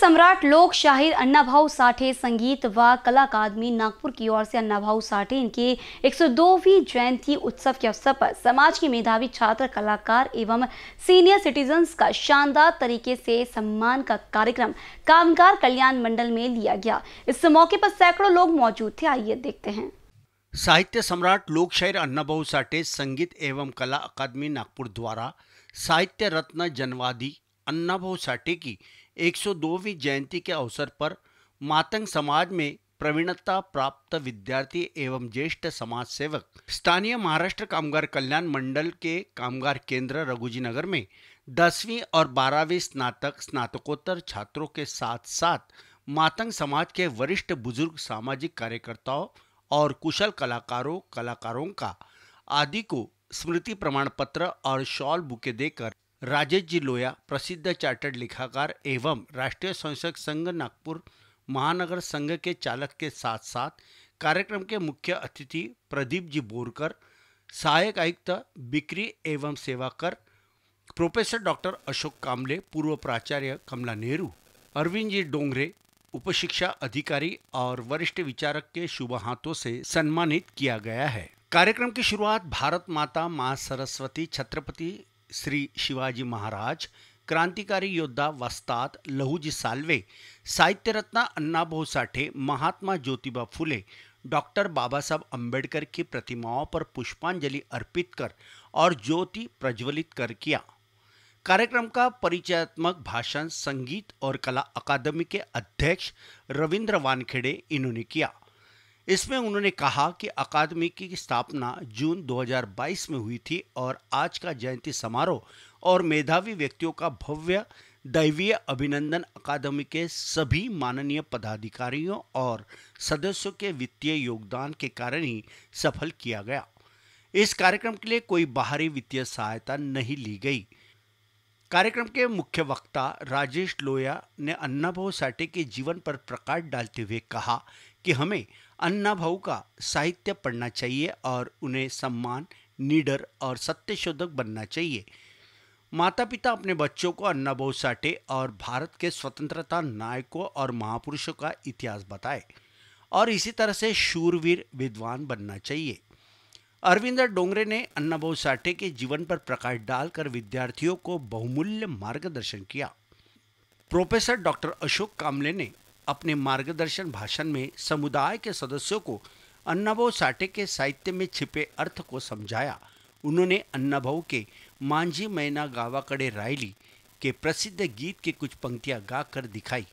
सम्राट लोकशाहीर अण्णाभाऊ साठे संगीत व कला अकादमी नागपुर की ओर से अण्णाभाऊ साठे इनके 102वीं जयंती उत्सव के अवसर पर समाज के मेधावी छात्र, कलाकार एवं सीनियर सिटीजन्स का शानदार तरीके से सम्मान का कार्यक्रम कामगार कल्याण मंडल में लिया गया। इस मौके पर सैकड़ों लोग मौजूद थे। आइए देखते हैं। साहित्य सम्राट लोकशाहीर अण्णाभाऊ साठे संगीत एवं कला अकादमी नागपुर द्वारा साहित्य रत्न जनवादी अण्णाभाऊ साठे की 102वीं जयंती के अवसर पर मातंग समाज में प्रवीणता प्राप्त विद्यार्थी एवं ज्येष्ठ समाज सेवक स्थानीय महाराष्ट्र कामगार कल्याण मंडल के कामगार केंद्र रघुजी नगर में 10वीं और 12वीं स्नातक स्नातकोत्तर छात्रों के साथ साथ मातंग समाज के वरिष्ठ बुजुर्ग, सामाजिक कार्यकर्ताओं और कुशल कलाकारों का आदि को स्मृति प्रमाण पत्र और शॉल बुके देकर राजेश लोया, प्रसिद्ध चार्टर्ड लेखाकार एवं राष्ट्रीय स्वयंसेवक संघ नागपुर महानगर संघ के चालक के साथ साथ कार्यक्रम के मुख्य अतिथि प्रदीप बोरकर, सहायक आयुक्त बिक्री एवं सेवा कर प्रोफेसर डॉक्टर अशोक कामले, पूर्व प्राचार्य कमला नेहरू, अरविंद डोंगरे उपशिक्षा अधिकारी और वरिष्ठ विचारक के शुभ हाथों से सम्मानित किया गया है। कार्यक्रम की शुरुआत भारत माता माँ सरस्वती, छत्रपति श्री शिवाजी महाराज, क्रांतिकारी योद्धा वस्ताद लहूजी साल्वे, साहित्य रत्न अण्णाभाऊ साठे, महात्मा ज्योतिबा फुले, डॉक्टर बाबा साहब अम्बेडकर की प्रतिमाओं पर पुष्पांजलि अर्पित कर और ज्योति प्रज्वलित कर किया। कार्यक्रम का परिचयात्मक भाषण संगीत और कला अकादमी के अध्यक्ष रविंद्र वानखेड़े इन्होंने किया। इसमें उन्होंने कहा कि अकादमी की स्थापना जून 2022 में हुई थी और आज का जयंती समारोह और मेधावी व्यक्तियों का भव्य दैवीय अभिनंदन अकादमी के सभी माननीय पदाधिकारियों और सदस्यों के वित्तीय योगदान के कारण ही सफल किया गया। इस कार्यक्रम के लिए कोई बाहरी वित्तीय सहायता नहीं ली गई। कार्यक्रम के मुख्य वक्ता राजेश लोया ने अण्णाभाऊ साठे के जीवन पर प्रकाश डालते हुए कहा कि हमें अण्णाभाऊ का साहित्य पढ़ना चाहिए और उन्हें सम्मान, निडर और सत्यशोधक बनना चाहिए। माता पिता अपने बच्चों को अण्णाभाऊ साठे और भारत के स्वतंत्रता नायकों और महापुरुषों का इतिहास बताए और इसी तरह से शूरवीर विद्वान बनना चाहिए। अरविंद डोंगरे ने अण्णाभाऊ साठे के जीवन पर प्रकाश डालकर विद्यार्थियों को बहुमूल्य मार्गदर्शन किया। प्रोफेसर डॉक्टर अशोक कामले ने अपने मार्गदर्शन भाषण में समुदाय के सदस्यों को अण्णाभाऊ साठे के साहित्य में छिपे अर्थ को समझाया। उन्होंने अण्णाभाऊ के मांझी मैना गावाकडे राहिली के प्रसिद्ध गीत की कुछ पंक्तियां गाकर दिखाई,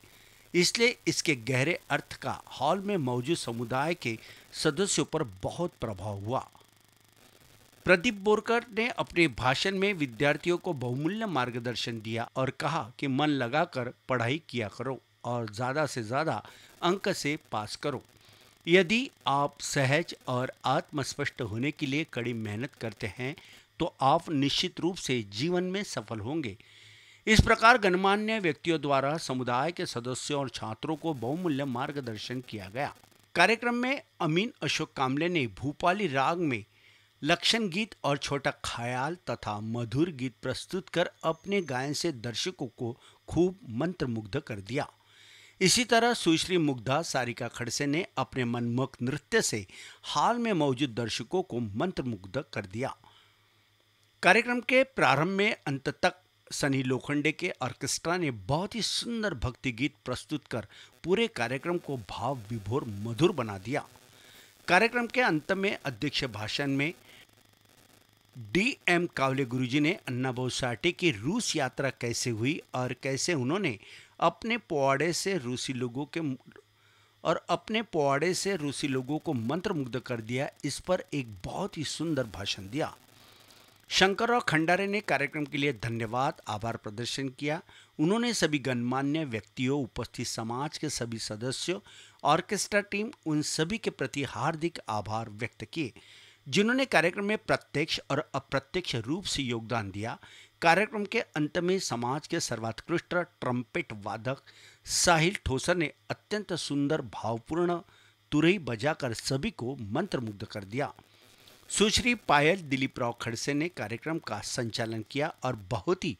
इसलिए इसके गहरे अर्थ का हॉल में मौजूद समुदाय के सदस्यों पर बहुत प्रभाव हुआ। प्रदीप बोरकर ने अपने भाषण में विद्यार्थियों को बहुमूल्य मार्गदर्शन दिया और कहा कि मन लगाकर पढ़ाई किया करो और ज़्यादा से ज़्यादा अंक से पास करो। यदि आप सहज और आत्मस्पष्ट होने के लिए कड़ी मेहनत करते हैं तो आप निश्चित रूप से जीवन में सफल होंगे। इस प्रकार गणमान्य व्यक्तियों द्वारा समुदाय के सदस्यों और छात्रों को बहुमूल्य मार्गदर्शन किया गया। कार्यक्रम में अमीन अशोक कामले ने भूपाली राग में लक्षण गीत और छोटा ख्याल तथा मधुर गीत प्रस्तुत कर अपने गायन से दर्शकों को खूब मंत्रमुग्ध कर दिया। इसी तरह सुश्री मुग्धा सारिका खड़से ने अपने मनमोहक नृत्य से हाल में मौजूद दर्शकों को मंत्रमुग्ध कर दिया। कार्यक्रम के प्रारंभ में अंत तक सनी लोखंडे के ऑर्केस्ट्रा ने बहुत ही सुंदर भक्ति गीत प्रस्तुत कर पूरे कार्यक्रम को भाव विभोर मधुर बना दिया। कार्यक्रम के अंत में अध्यक्ष भाषण में DM कावले गुरुजी ने अण्णाभाऊ साठे की रूस यात्रा कैसे हुई और कैसे उन्होंने अपने पोवाड़े से रूसी लोगों को मंत्रमुग्ध कर दिया, इस पर एक बहुत ही सुंदर भाषण दिया। शंकर खंडारे ने कार्यक्रम के लिए धन्यवाद आभार प्रदर्शन किया। उन्होंने सभी गणमान्य व्यक्तियों, उपस्थित समाज के सभी सदस्यों, ऑर्केस्ट्रा टीम, उन सभी के प्रति हार्दिक आभार व्यक्त किए जिन्होंने कार्यक्रम में प्रत्यक्ष और अप्रत्यक्ष रूप से योगदान दिया। कार्यक्रम के अंत में समाज के सर्वोत्कृष्ट ट्रम्पेट वादक साहिल ठोसर ने अत्यंत सुंदर भावपूर्ण तुरही बजाकर सभी को मंत्रमुग्ध कर दिया। सुश्री पायल दिलीप राव खड़से ने कार्यक्रम का संचालन किया और बहुत ही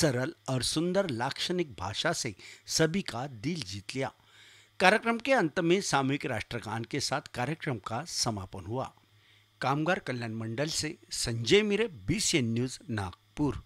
सरल और सुंदर लाक्षणिक भाषा से सभी का दिल जीत लिया। कार्यक्रम के अंत में सामूहिक राष्ट्रगान के साथ कार्यक्रम का समापन हुआ। कामगार कल्याण मंडल से संजय मिरे, BCN न्यूज़ नागपुर।